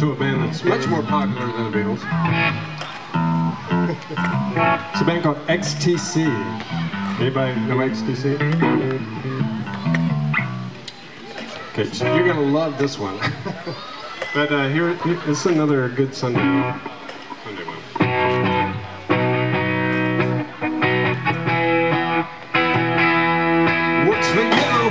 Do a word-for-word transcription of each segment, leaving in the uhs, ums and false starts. to a band that's much more popular than the Beatles. It's a band called X T C. Anybody know X T C? Okay, so you're going to love this one. But uh, here, it's another good Sunday one. Sunday one. What's the yellow?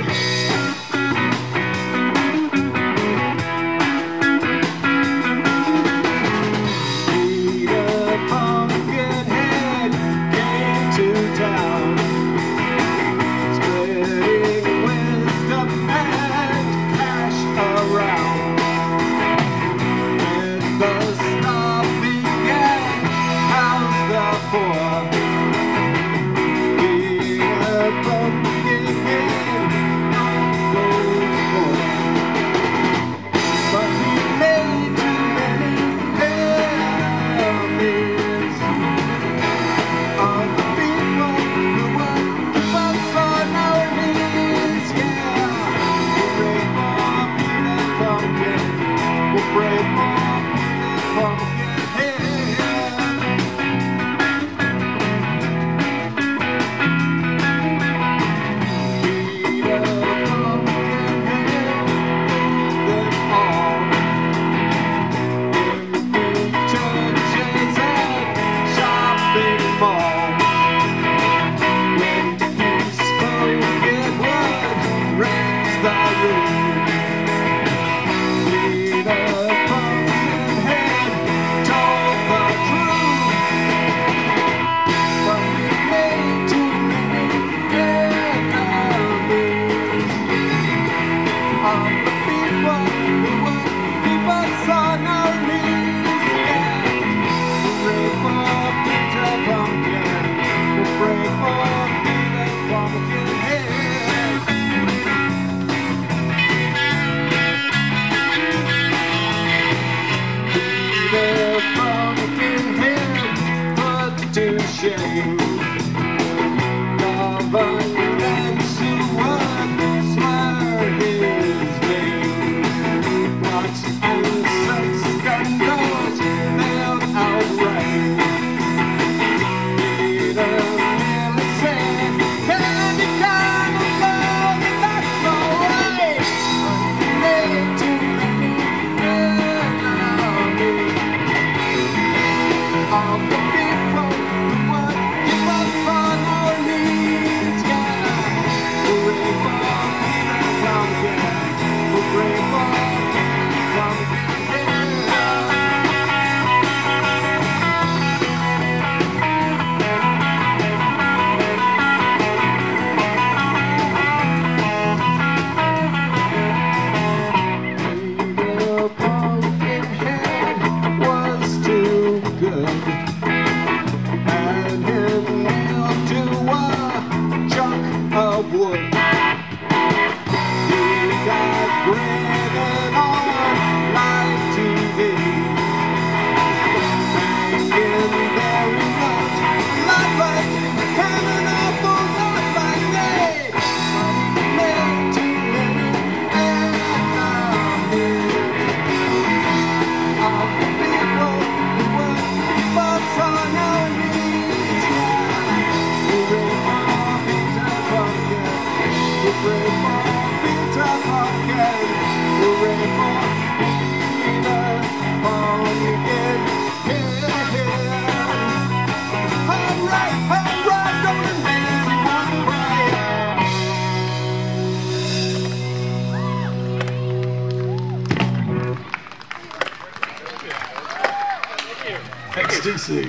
X T C.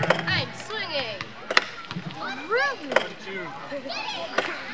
I'm swinging. I'm rooting. One, two.